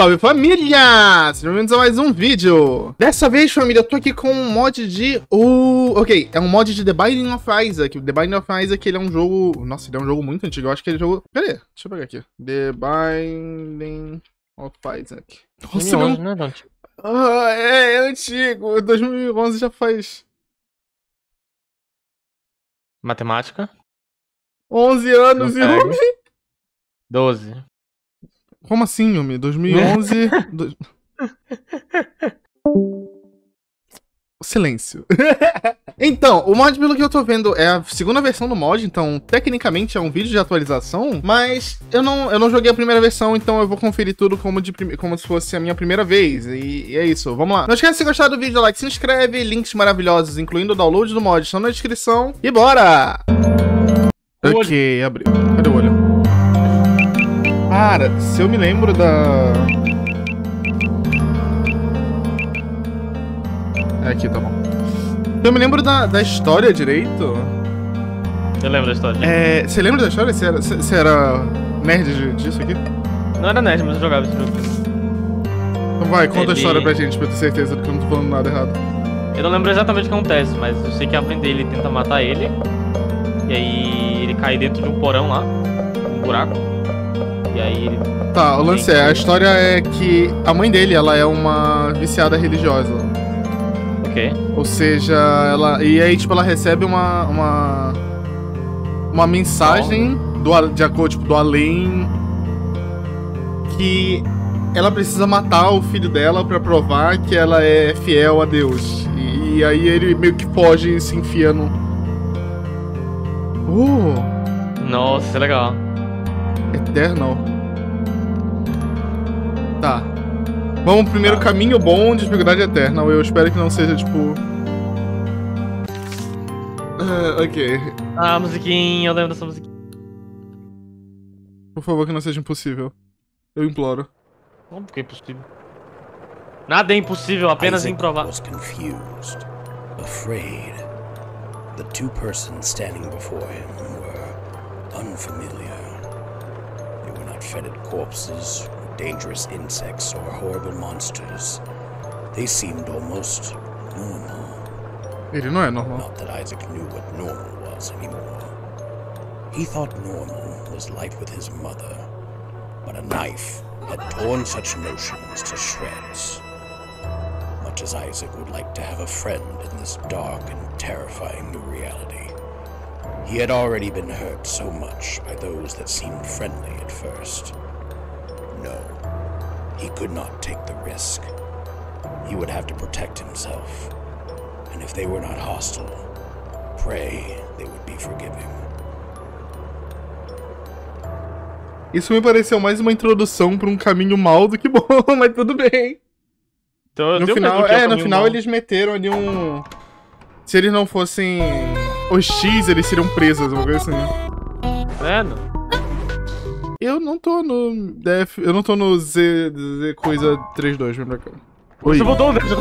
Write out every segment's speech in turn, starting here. Salve família! Sejam bem-vindos a mais um vídeo. Dessa vez, família, eu tô aqui com um mod de... Ok, é um mod de The Binding of Isaac. O The Binding of Isaac, ele é um jogo... Nossa, ele é um jogo muito antigo. Eu acho que ele jogou... Pera aí, deixa eu pegar aqui. The Binding of Isaac. Nossa, não... Né, gente? Ah, é antigo. 2011 já faz... Matemática? 11 anos e... 12. Como assim, Yumi? 2011... Silêncio. Então, o mod, pelo que eu tô vendo, é a segunda versão do mod, então tecnicamente é um vídeo de atualização, mas eu não joguei a primeira versão, então eu vou conferir tudo como se fosse a minha primeira vez, e é isso, vamos lá. Não esquece de gostar do vídeo, dá like, se inscreve, links maravilhosos, incluindo o download do mod, estão na descrição, e bora! Ok, abriu. Cadê o olho? Cara, se eu me lembro da... É aqui, tá bom. Se eu me lembro da história direito... Eu lembro da história. É, você lembra da história? Você era nerd disso aqui? Não era nerd, mas eu jogava esse jogo. Então vai, conta a história pra gente, pra eu ter certeza que eu não tô falando nada errado. Eu não lembro exatamente o que acontece, mas eu sei que a mãe dele tenta matar ele. E aí ele cai dentro de um porão lá, um buraco. E aí ele... Tá, o lance é, a história é que a mãe dele, ela é uma viciada religiosa. Ok. Ou seja, ela... E aí, tipo, ela recebe uma mensagem do além, que ela precisa matar o filho dela pra provar que ela é fiel a Deus. E aí ele meio que foge e se enfia no... Nossa, legal. Eternal. Tá. Vamos primeiro, caminho bom de dificuldade Eternal. Eu espero que não seja, tipo... ok. Ah, musiquinha. Eu lembro dessa musiquinha. Por favor, que não seja impossível. Eu imploro. Como que é impossível? Nada é impossível, apenas improvável. Isaac was confused, afraid. The two persons standing before him were unfamiliar. Shredded corpses, dangerous insects, or horrible monsters. They seemed almost normal. Ele não é normal. Not that Isaac knew what normal was anymore. He thought normal was life with his mother, but a knife had torn such notions to shreds. Much as Isaac would like to have a friend in this dark and terrifying new reality. He had already been hurt so much by those that seemed friendly at first. No, he could not take the risk. He would have to protect himself. And if they were not hostile, pray they would be forgiving. Isso me pareceu mais uma introdução para um caminho mal do que bom, mas tudo bem. Então, no final eles meteram ali um... Se eles não fossem... Os X, eles seriam presos, uma coisa assim. Mano. Eu não tô no... eu não tô no Z coisa 3-2, vem pra cá. Oi. Você voltou o dedo?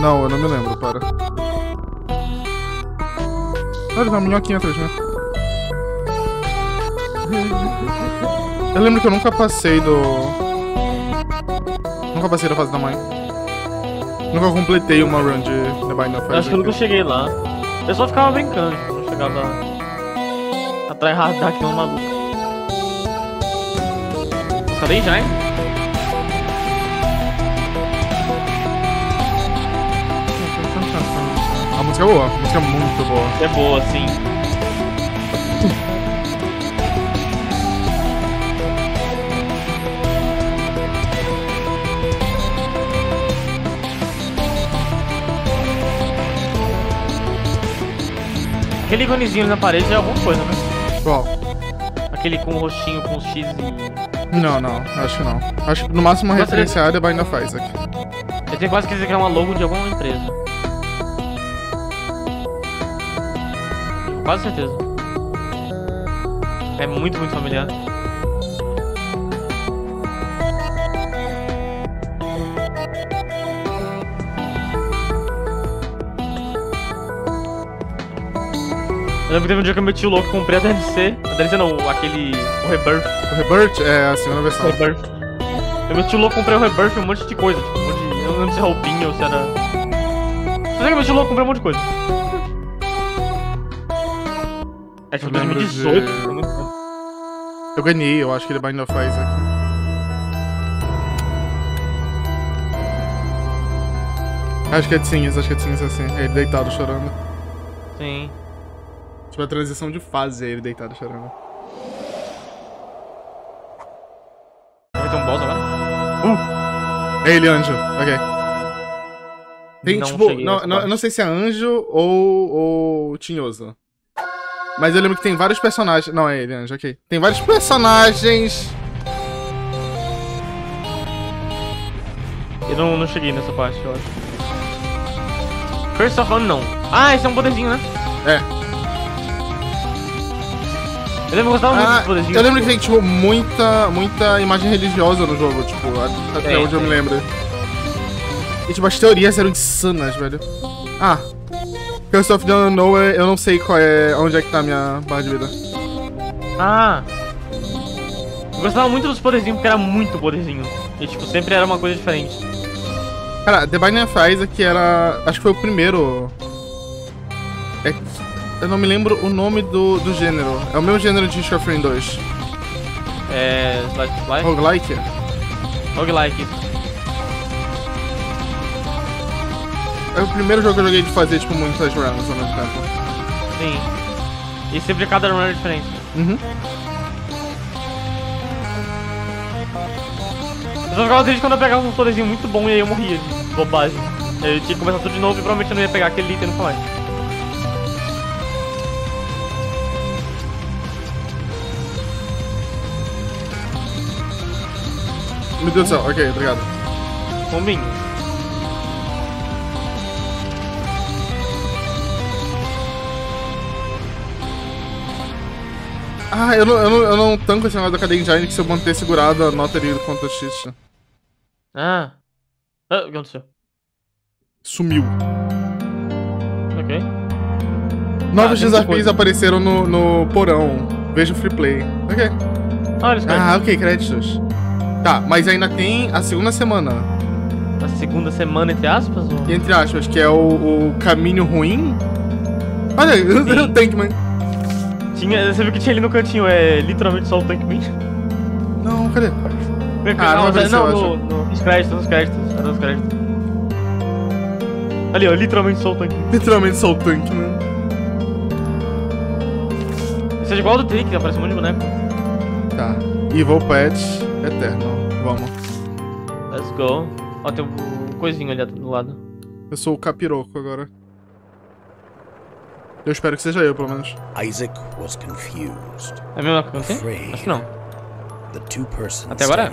Não, eu não me lembro, para. Olha, tá uma minhoquinha atrás de mim. Eu lembro que eu nunca passei do... Nunca passei da fase da mãe. Nunca completei uma run de The Binding of Isaac. Acho que eu nunca cheguei lá. Eu só ficava brincando, não chegava a tryhardar aqui no maluco. Cadê já, hein? A música é boa, a música é muito boa. É boa, sim. Aquele íconezinho na parede é alguma coisa, né? Qual? Aquele com o roxinho, com o X e... Não, acho que não. Acho que no máximo uma referência área ainda faz aqui. Eu tenho quase que dizer que é uma logo de alguma empresa. Quase certeza. É muito, muito familiar. Eu lembro que teve um dia que eu meti o louco, comprei a DLC. A DLC não, aquele... o Rebirth. O Rebirth é a segunda versão. Rebirth. Eu e meu tio louco comprei o Rebirth e um monte de coisa. Tipo, um monte de... Eu não lembro se era roupinha ou se era... Só sei que meu tio louco comprei um monte de coisa. É tipo 2018. Eu ganhei, eu acho que ele ainda faz aqui. Acho que é de cinza assim. É ele deitado chorando. Sim. Tipo a transição de fase, é ele deitado chorando. Vai ter um boss agora? É ele, anjo. Ok. Tem não tipo. Eu não sei se é anjo ou tinhoso. Mas eu lembro que tem vários personagens. Não, é ele, anjo, ok. Tem vários personagens. Eu não cheguei nessa parte, eu acho. Curse of Unknown. Ah, esse é um poderzinho, né? É. Eu lembro que eu gostava muito desse poderzinho. Eu lembro que tem, tipo, muita imagem religiosa no jogo, tipo, até onde eu me lembro. E, tipo, as teorias eram insanas, velho. Ah. Curse of the Unknown, eu não sei qual é, onde é que tá a minha barra de vida. Ah. Eu gostava muito dos poderzinhos, porque era muito poderzinho. E, tipo, sempre era uma coisa diferente. Cara, The Binding of Isaac que era... Acho que foi o primeiro... Eu não me lembro o nome do gênero. É o meu gênero de Skyrim 2. É... Roguelike? Roguelike. É o primeiro jogo que eu joguei de fazer, tipo, muitas runs ao mesmo tempo. Sim. E sempre cada run é diferente. Uhum. Eu só ficava triste quando eu pegava um poderzinho muito bom e aí eu morria de bobagem. Eu tinha que começar tudo de novo e provavelmente eu não ia pegar aquele item nunca mais. Meu Deus do céu, ok, obrigado. Bombinho. Ah, eu não tanco esse negócio da cadeia engine que se eu manter segurado a nota ali do Ctrl-X. Ah. O que aconteceu? Sumiu. Ok. Novos desafios apareceram no porão. Veja o free play. Ok. Ah, eles caem. Ah, ok, créditos. Tá, mas ainda tem a segunda semana. A segunda semana, entre aspas? Ou... Entre aspas, que é o caminho ruim. Olha aí, o Tankman. Você viu que tinha ali no cantinho, é literalmente só o Tankman? Não, cadê? Não, nos créditos. Ali, ó, literalmente só o Tankman. Literalmente só o Tankman. Isso é igual ao do Trick, aparece um monte de boneco. Tá, Evil Pet Eterno, vamos. Let's go. Ó, tem um coisinho ali do lado. Eu sou o Capiroco agora. Eu espero que seja eu, pelo menos. Isaac was confused. É mesmo que eu cantei? Acho que não. Até agora?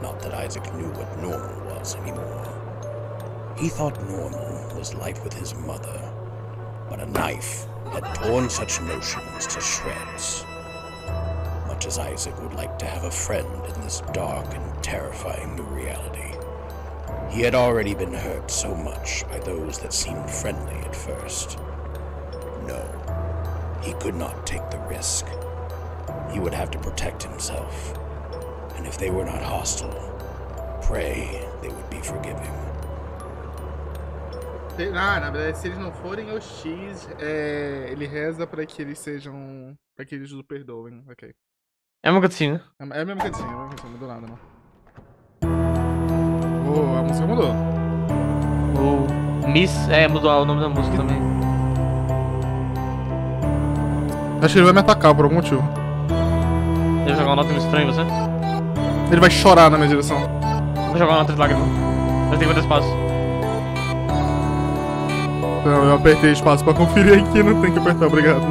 Not that Isaac knew what normal was anymore. He thought normal was life with his mother, but a knife had torn such notions to shreds. Much as Isaac would like to have a friend in this dark and terrifying new reality, he had already been hurt so much by those that seemed friendly at first. No, he could not take the risk. He would have to protect himself. And if they were not hostile, pray they would be forgiving. Na verdade, se eles não forem o X, ele reza pra que eles sejam... pra que eles o perdoem, ok. É uma cutscene, né? É a mesma cutscene, não mudou nada, não. Oh, a música mudou. Oh, Miss... mudou o nome da música também. Acho que ele vai me atacar por algum motivo. Ele vai jogar uma nota meio estranha em você? Ele vai chorar na minha direção. Vou jogar uma nota de lágrima. Mas tem quanto espaço? Não, eu apertei espaço pra conferir aqui, não tem que apertar, obrigado.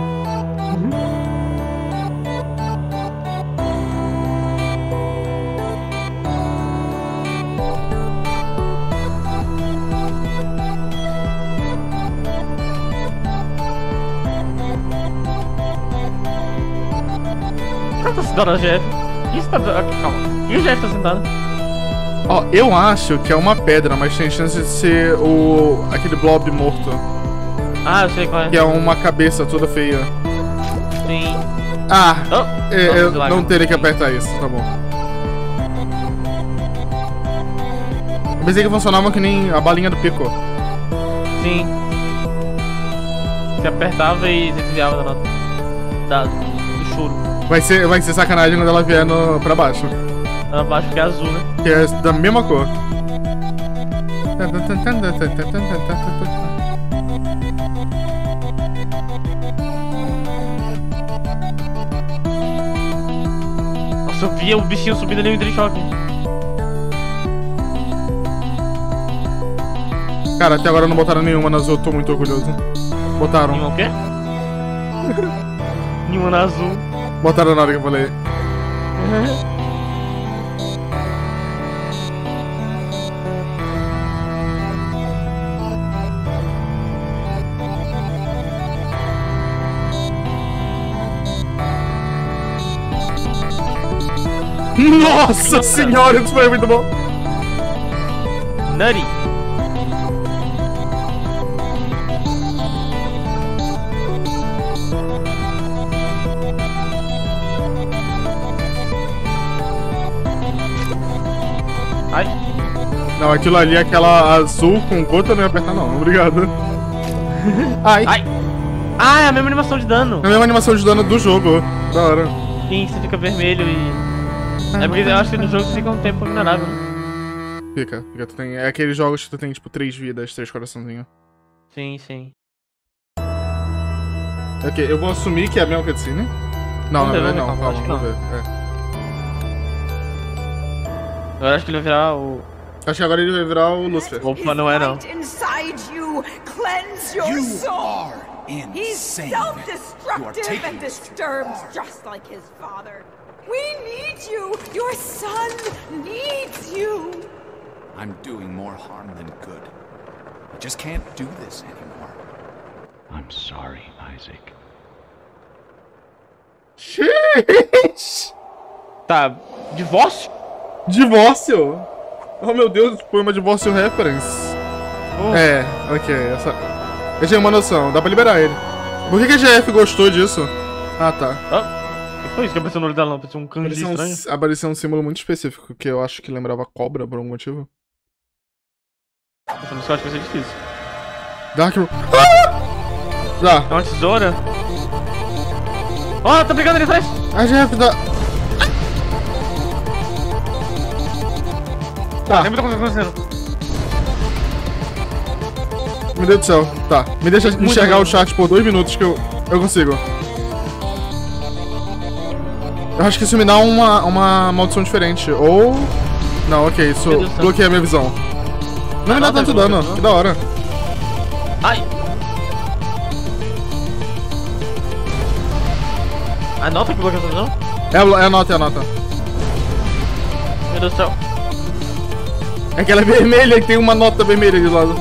Cadê essa dona Jeff? Calma. E o Jeff tá sentado? Ó, eu acho que é uma pedra, mas tem chance de ser o... aquele blob morto. Ah, eu sei qual é. Que é uma cabeça toda feia. Sim. Ah, oh, eu não teria que apertar isso, tá bom. Eu pensei que funcionava que nem a balinha do Pico. Sim. Você apertava e desviava do choro. Vai ser sacanagem quando ela vier pra baixo. Pra baixo que é azul, né? Que é da mesma cor. Nossa, eu via o bichinho subindo ali no entrechoque. Cara, até agora não botaram nenhuma na azul, eu tô muito orgulhoso. Botaram. Nenhuma o quê? Nenhuma na azul. Botaram na hora que eu falei. Nossa senhora, isso foi muito bom. Nutty. Ai. Não, aquilo ali é aquela azul com gota, não ia apertar não, obrigado. Ai. Ai. Ah, é a mesma animação de dano. É a mesma animação de dano do jogo, da hora. Sim, você fica vermelho e... É porque eu acho que no jogo você fica um tempo vulnerável, né? Fica. Tu tem, é aqueles jogos que tu tem, tipo, 3 vidas, 3 coraçãozinhos. Sim, sim. Ok, eu vou assumir que é a mesma cutscene. Não, vamos ver. É. Agora acho que ele vai virar o... Acho que agora ele vai virar o Lúcifer. Opa, não é não. We need you! Your son needs you! I'm doing more harm than good. I just can't do this anymore. I'm sorry, Isaac. Gente! Tá, divórcio? Divórcio? Oh meu Deus, foi uma divórcio reference. Oh. É, ok. Eu tinha uma noção, dá pra liberar ele. Por que a GF gostou disso? Ah, tá. Oh. Foi isso que apareceu no olho da lâmpada, um cano estranho. Apareceu um símbolo muito específico, que eu acho que lembrava cobra por algum motivo. Essa música eu acho que vai ser difícil. Dark Room. Ah! É uma tesoura? Ó, tá brigando ali atrás! A GF da... Tá. Tem muita coisa acontecendo. Meu Deus do céu, tá. Me deixa enxergar o chat por 2 minutos que eu consigo. Eu acho que isso me dá uma maldição diferente, ou... Não, ok, isso bloqueia a minha visão. Não me dá tanto dano, que da hora. Ai! A nota que bloqueia a visão? É a nota. Meu Deus do céu. É aquela vermelha que tem uma nota vermelha de lado.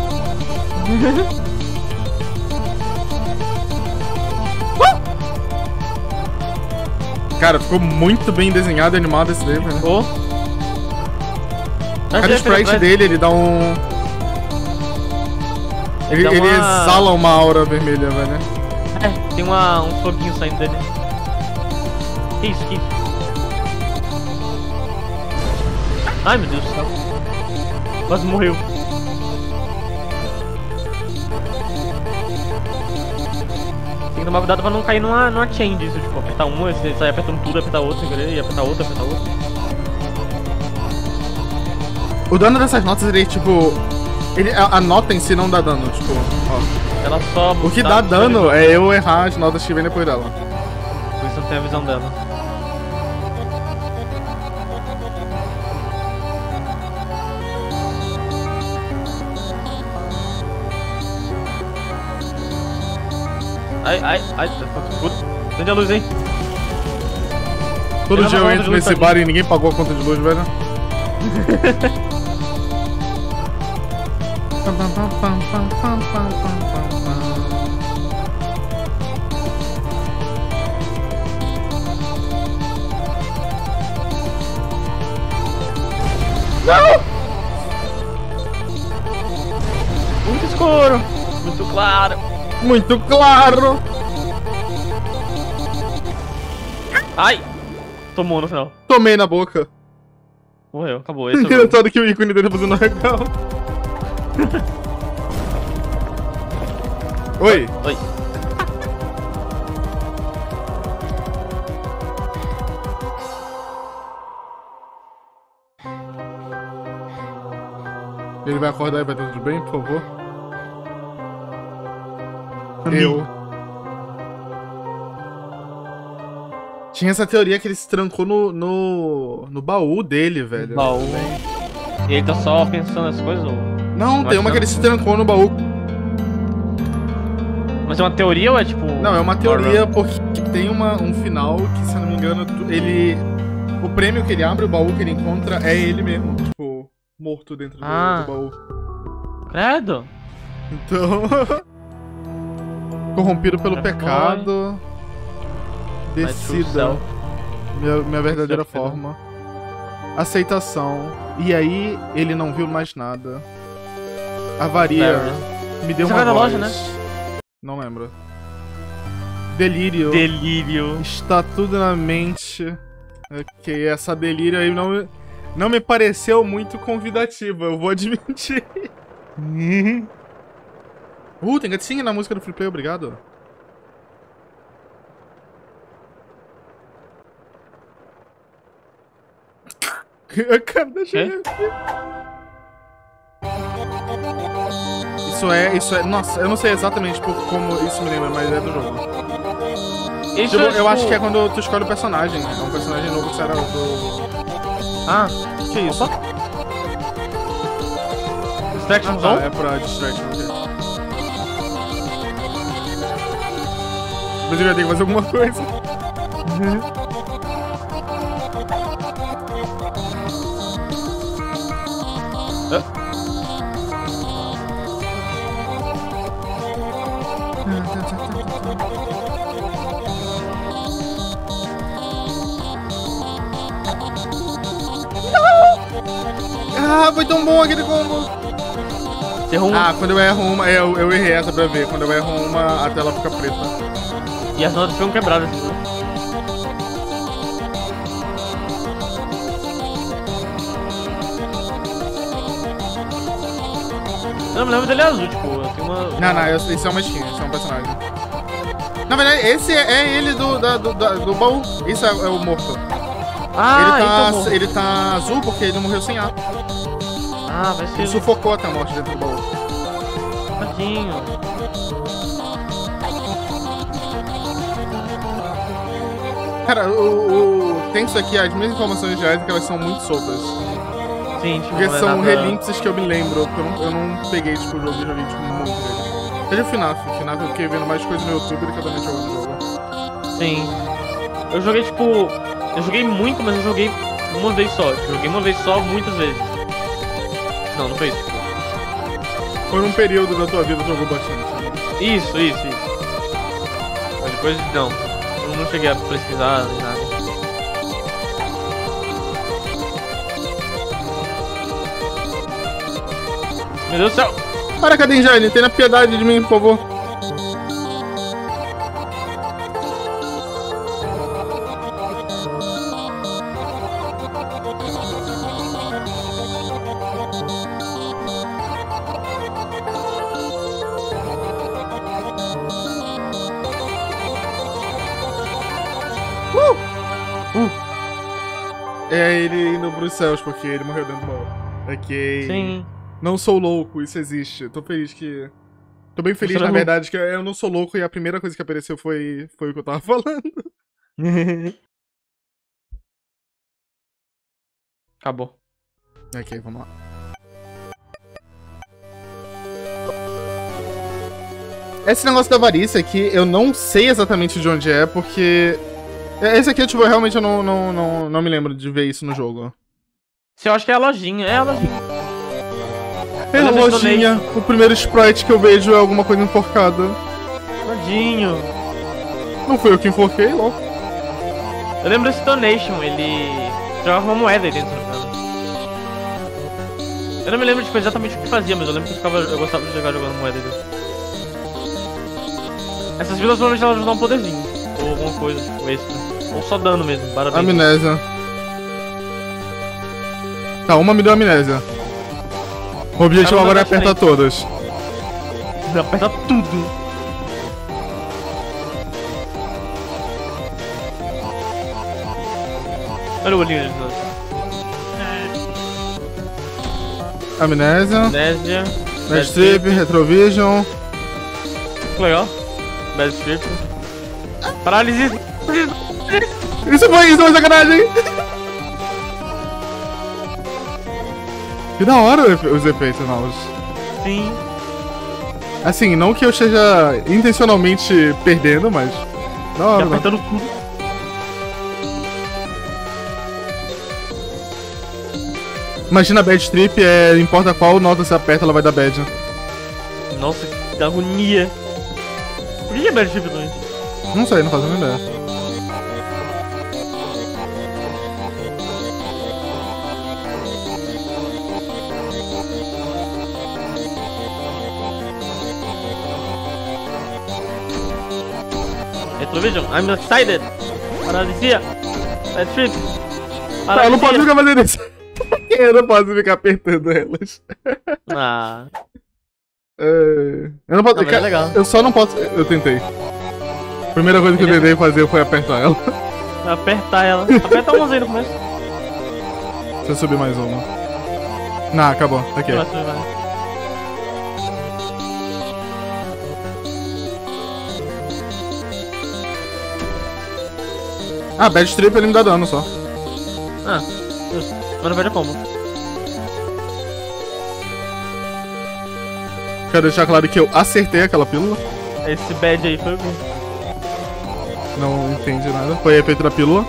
Cara, ficou muito bem desenhado e animado esse daí, velho. Oh. Cada sprite dele, ele dá um... Ele exala uma aura vermelha, velho. É, tem um foguinho saindo dele. Que isso, que... Ai, meu Deus do céu. Quase morreu. Tomar cuidado pra não cair numa chain disso, tipo, apertar uma, você sai apertando tudo, apertar outra, e apertar outra. O dano dessas notas, ele, tipo... A nota em si não dá dano, tipo, ó. Ela só... O que dá dano é eu errar as notas que vem depois dela. Por isso eu tenho a visão dela. Ai, puta. Acende a luz, hein? Todo dia eu entro nesse bar e ninguém pagou a conta de luz, velho. Não! escuro. Muito claro. Muito claro. Ai. Tomou no final. Tomei na boca. Morreu, acabou. Esse engraçado que o ícone dele fazendo legal. Oi. Oi. Ele vai acordar e vai estar tudo bem, por favor? Eu. Tinha essa teoria que ele se trancou no baú dele, velho. No baú. E ele tá só pensando nas coisas? Ou... Não, tem uma que ele se trancou no baú. Mas é uma teoria ou é tipo... Não, é uma teoria porque tem um final que, se eu não me engano, ele... O prêmio que ele abre, o baú que ele encontra, é ele mesmo. Tipo... morto dentro do baú. Credo! Então... Corrompido pelo pecado... Decida minha verdadeira forma. Aceitação. E aí, ele não viu mais nada. Avaria. Me deu uma voz. Loja, né? Não lembro. Delírio. Delírio. Está tudo na mente. Ok, essa delírio aí não me pareceu muito convidativa, eu vou admitir. Tem gatinho na música do Free Play, obrigado. Cara, deixa eu ver aqui. Isso é... Nossa, eu não sei exatamente como isso me lembra, mas é do jogo. Tipo, eu acho que é quando tu escolhe o personagem, né? É um personagem novo que será o do... Ah, o que é isso? Distraction Zone? É pra Distraction Zone. Mas eu já tenho que fazer alguma coisa. Ah, foi tão bom aquele combo! Você errou uma? Ah, quando eu erro uma, eu errei essa pra ver. Quando eu erro uma, a tela fica preta. E as notas ficam quebradas. Eu não me lembro dele azul, tipo, tem uma... Não, isso é uma skin, isso é um personagem. Na verdade, esse é ele do baú. Isso é o morto. Ah, ele tá azul porque ele morreu sem ar. Ah, vai ser. Ele sufocou até a morte dentro do baú. Tadinho. Cara, tem isso aqui, as minhas informações de Isaac, elas são muito soltas. Sim, tipo, porque são relinks que eu me lembro, porque eu não peguei tipo, o jogo e joguei tipo, muito dele. Seja o FNAF, eu fiquei vendo mais coisas no YouTube do que eu também jogando o jogo. Sim. Eu joguei tipo... Eu joguei muito, mas eu joguei uma vez só. Eu joguei uma vez só, muitas vezes. Não foi isso. Foi um período da tua vida que jogou bastante. Isso. Mas depois, não. Eu não cheguei a pesquisar nem nada. Meu Deus do céu! Para, cadê Jair? Tenha piedade de mim, por favor. É ele indo pros céus, porque ele morreu dentro do baú. Ok. Sim. Não sou louco, isso existe. Tô feliz que... Tô bem feliz, na verdade, que eu não sou louco e a primeira coisa que apareceu foi o que eu tava falando. Acabou. Ok, vamos lá. Esse negócio da Avarice aqui, eu não sei exatamente de onde é, porque... Esse aqui, tipo, eu realmente não me lembro de ver isso no jogo. Eu acho que é a lojinha, É a lojinha, o primeiro sprite que eu vejo é alguma coisa enforcada. Tadinho. Não foi eu que enforquei, ó. Eu lembro desse Donation, ele jogava uma moeda aí dentro. Eu não me lembro tipo, exatamente o que fazia, mas eu lembro que eu gostava de jogar jogando moedas. Essas vilas normalmente elas dão um poderzinho, ou alguma coisa, tipo extra. Ou só dano mesmo, parabéns. Amnésia. Tá, uma me deu amnésia. O objetivo agora é apertar todas. Apertar tudo. Olha o olhinho deles lá. Amnésia. Amnésia. Bad Trip, Retrovision. Que legal. Bad Trip. Parálise. Isso foi sacanagem. Que da hora os efeitos novos. Sim. Assim, não que eu esteja intencionalmente perdendo, mas... Da hora. Apertando tudo. Imagina a bad trip, importa qual nota você aperta, ela vai dar bad. Nossa, que agonia. Por que é bad trip também? Não sei, não faço a minha ideia. Retrovision, I'm excited! Paralisia! Bad trip! Paralisia. Tá, eu não posso ficar fazendo isso. Eu não posso ficar apertando elas. Ah. Eu não posso. Não, é legal. Eu só não posso. Eu tentei. A primeira coisa que eu tentei fazer foi apertar ela. Apertar ela. Aperta umas aí no começo. Deixa eu subir mais uma. Não, acabou. Aqui. Okay. Ah, bad trip ele me dá dano só. Ah, justo. Mas não vejo como. Quero deixar claro que eu acertei aquela pílula. Esse bad aí foi o quê? Não entendi nada. Foi a efeito da pílula.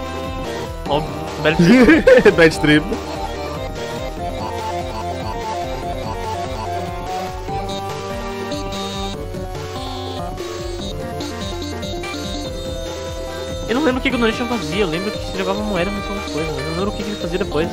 Óbvio. Bad trip. Bad trip. Eu não lembro o que o Norishan fazia. Eu lembro que você jogava moeda, mas alguma coisa. Eu não lembro o que ele fazia depois.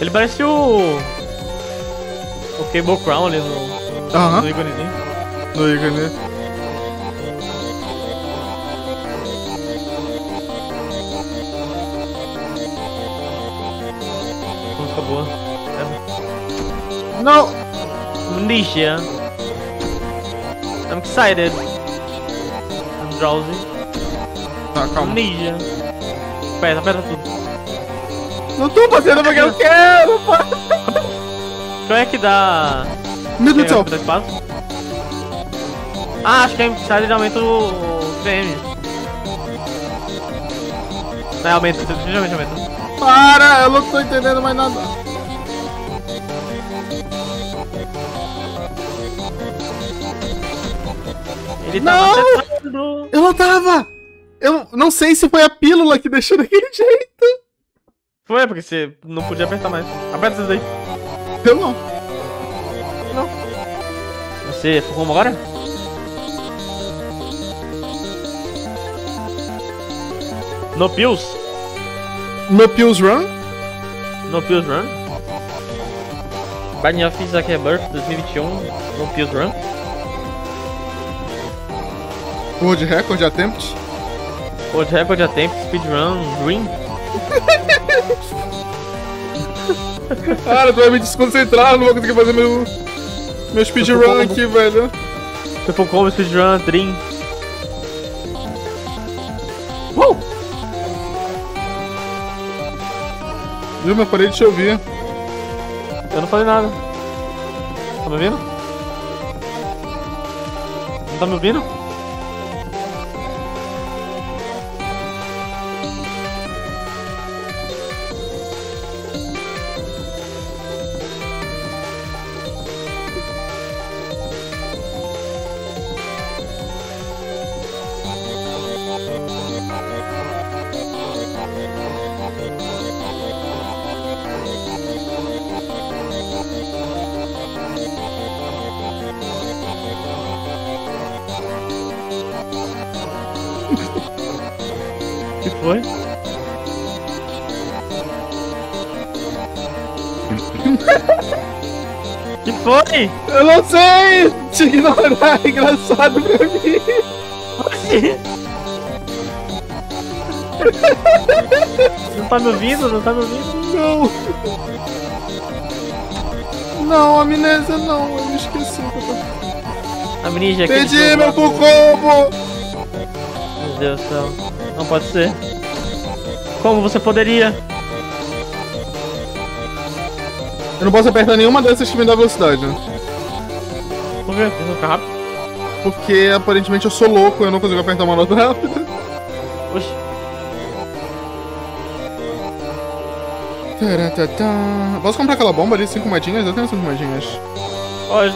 Ele parece o Cable Crown ali no íconezinho. No ícone. Música boa. É. Não! Amnesia. I'm excited. I'm drowsy. Tá, calma. Amnesia. Aperta tudo. Não tô fazendo porque eu quero, pô! Como é que dá... Meu Deus do céu! Ah, acho que é geralmente o PM. Não, aumenta, geralmente aumenta. Para, eu não tô entendendo mais nada. Ele tava acertando. Eu não tava! Eu não sei se foi a pílula que deixou daquele jeito. Foi, porque você não podia apertar mais. Aperta essas daí. Eu não. Não. Você foi como agora? No pills? No pills run? No pills run? Binding of Isaac Rebirth 2021. No pills run? World Record Attempt? World Record Attempt Speedrun Dream? Cara, tu vai me desconcentrar, não vou conseguir fazer meu speedrun aqui, velho. Se for como speedrun, Dream. Viu, mas parei de te ouvir. Eu não falei nada. Tá me ouvindo? Não tá me ouvindo? Foi? Que foi? Eu não sei! Te ignorar é engraçado pra mim! Não tá me ouvindo? Não tá me ouvindo? Não! Não, amnésia não! Eu me esqueci! Amnésia, perdi meu combo! Meu Deus do céu! Não pode ser! Como você poderia? Eu não posso apertar nenhuma dessas que me dá velocidade. Por quê? Tem que ficar rápido? Porque aparentemente eu sou louco, eu não consigo apertar uma nota rápida. Oxi. Posso comprar aquela bomba ali? 5 moedinhas? Eu tenho 5 moedinhas. Olha.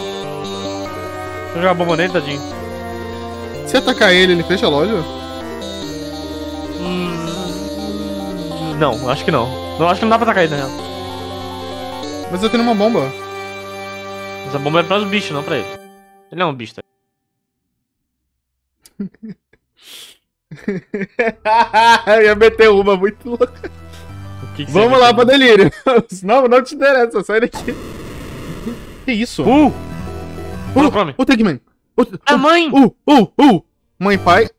Vou jogar a bomba nele, tadinho. Se atacar ele, ele fecha a loja? Não, acho que não. Não, acho que não dá pra atacar ele, na real. Mas eu tenho uma bomba. Mas a bomba é pra os bichos, não pra ele. Ele é um bicho, tá? Eu ia meter uma muito louca. Que vamos lá pra delírio. Não, não te interessa, sai daqui. Que isso? O Tankman. A mãe! Mãe, pai.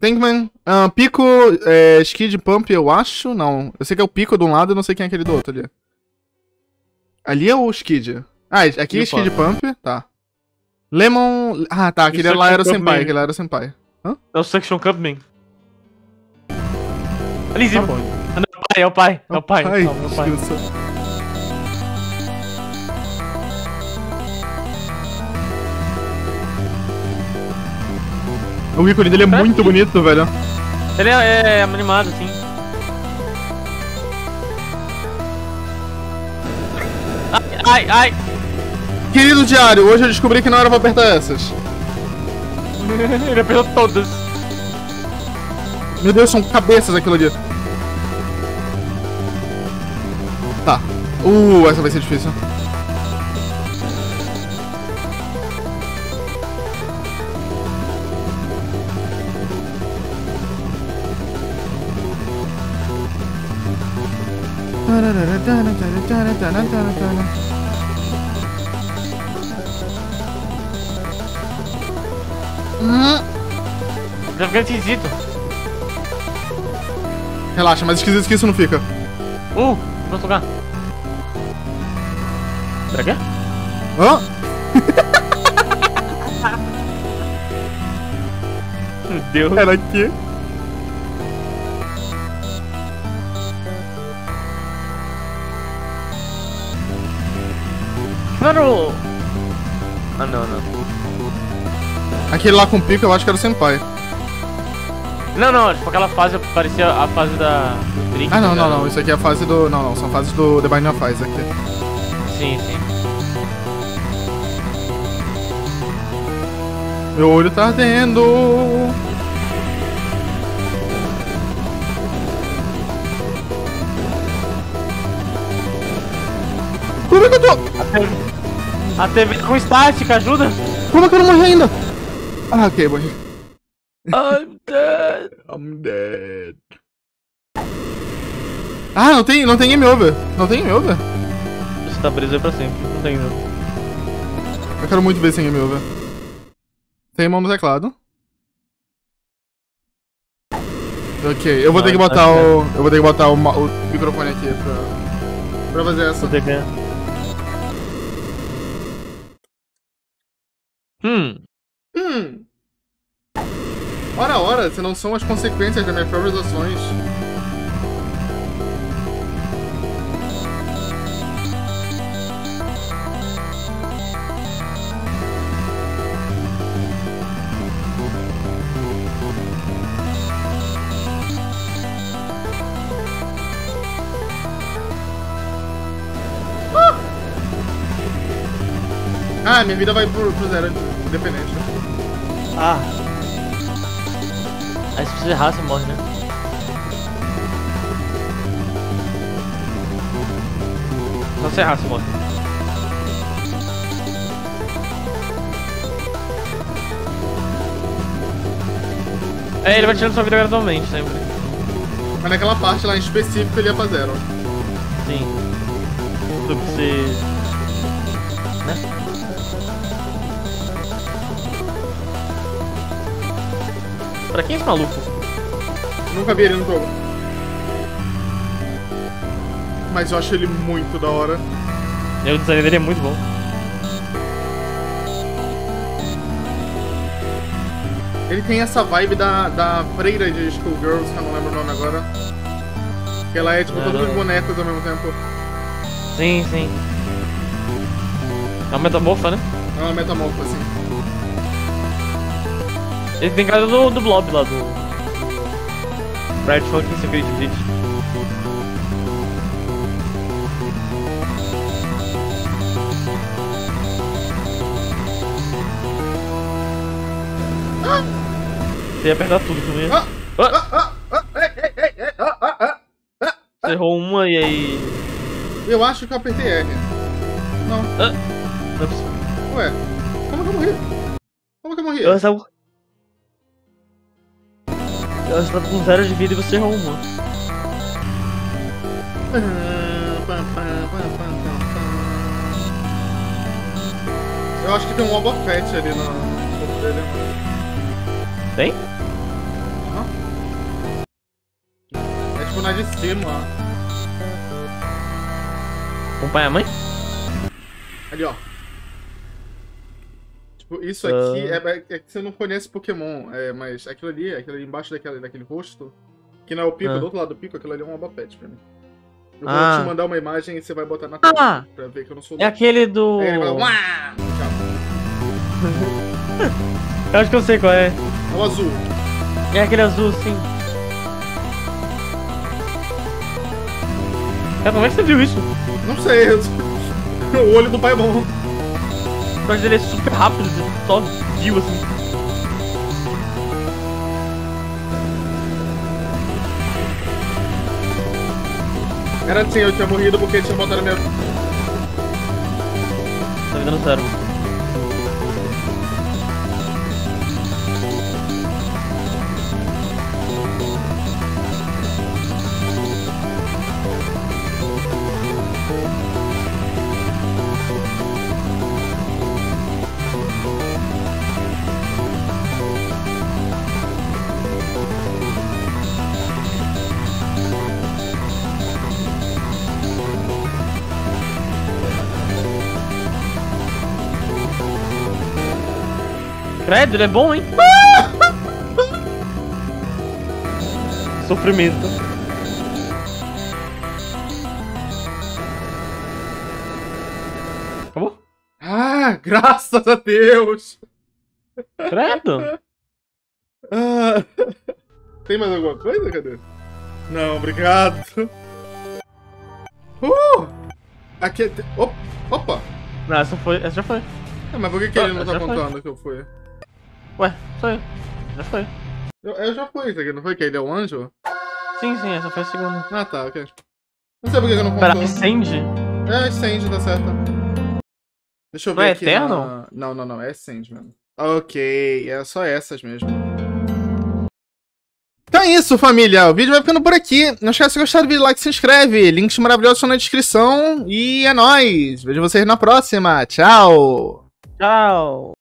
Tankman. Pico, Skid, Pump, eu acho. Não. Eu sei que é o Pico de um lado, eu não sei quem é aquele do outro ali. Ali é o Skid. Ah, aqui é Skid Pump. Tá. Lemon... Ah, tá. Aquele lá era o Senpai. Aquele lá era o Senpai. Hã? É o Suction Cupman. Ali em cima. Ah, não, é o pai. É o pai. É o pai. O ícone dele é muito bonito, velho. Ele é animado, assim. Ai, ai! Querido diário, hoje eu descobri que não era pra apertar essas. Ele apertou todas. Meu Deus, são cabeças aquilo ali. Tá. Essa vai ser difícil. Tá ficando esquisito. Relaxa, mais esquisito que isso não fica. Vou tocar. Pra quê? Hã? Meu Deus. Era aqui. Claro! Ah, não, não. Aquele lá com o Pico eu acho que era o Senpai. Não, não, tipo aquela fase parecia a fase da... Ah, não, não, não, isso aqui é a fase do... Não, não, são fases do The Binding of Isaac. Sim, sim. Meu olho tá ardendo! Como é que eu tô? A TV com estática, ajuda! Como é que eu não morri ainda? Ah, ok, morri. I'm dead. I'm dead. Ah, não tem game over. Não tem game over? Você tá preso aí pra sempre, não tem não. Eu quero muito ver sem game over. Tem mão no teclado. Ok, eu vou ter que botar o... Eu vou ter que botar o microfone aqui pra fazer essa. Ora, se não são as consequências das minhas próprias ações. Ah, minha vida vai pro zero, independente. Aí se você errar, você morre, né? Só se errar, você morre. É, ele vai tirando sua vida gradualmente, sempre. Mas naquela parte lá em específico ele ia pra zero. Sim. Sobre você... né? Pra quem é esse maluco? Nunca vi ele no jogo. Mas eu acho ele muito da hora. O design dele é muito bom. Ele tem essa vibe da freira de Schoolgirls, que eu não lembro o nome agora. Que ela é tipo todos os bonecos ao mesmo tempo. Sim, sim. É uma metamorfa, né? É uma metamorfa, sim. Ele tem cara do Blob lá, do Brad Funk e Secret Beach. Você ia apertar tudo, não ia? Você errou uma e aí... Eu acho que eu apertei R. Não. Não é possível. Ué, como que eu morri? Como que eu morri? Eu estava com 0 de vida e você errou uma. Eu acho que tem um Boba Fett ali no corpo dele. Tem? Na de cima, acompanha a mãe? Ali, ó. Tipo, isso aqui é que você não conhece Pokémon, mas aquilo ali embaixo daquele rosto, que não é o Pico, do outro lado do Pico, aquilo ali é um abapete pra mim. Eu vou te mandar uma imagem e você vai botar na tela pra ver que eu não sou louco. É aquele do... Aí ele vai lá, eu acho que eu sei qual é. É o azul. É aquele azul, sim. É, como é que você viu isso? Não sei, o olho do pai é bom. Mas ele é super rápido, ele só viu assim. Era assim, eu tinha morrido porque tinha botado minha... Tá me dando zero. Credo, ele é bom, hein? Sofrimento. Acabou? Ah, graças a Deus! Credo? Tem mais alguma coisa? Cadê? Não, obrigado. Aqui... Opa! Não, essa já foi. Não, mas por que ele não tá contando que eu fui? Ué, só eu. Já foi. Eu já fui isso aqui, não foi? Que ele é o anjo? Sim, sim, essa foi a segunda. Ah, tá, ok. Não sei por que eu não contou. Pera, Ascend? É, Ascend, tá certo. Deixa eu ver aqui. Não é Eterno? Na... Não, é Ascend mesmo. Ok, é só essas mesmo. Então é isso, família. O vídeo vai ficando por aqui. Não esquece de gostar do vídeo, like, se inscreve. Links maravilhosos estão na descrição. E é nóis. Vejo vocês na próxima. Tchau. Tchau.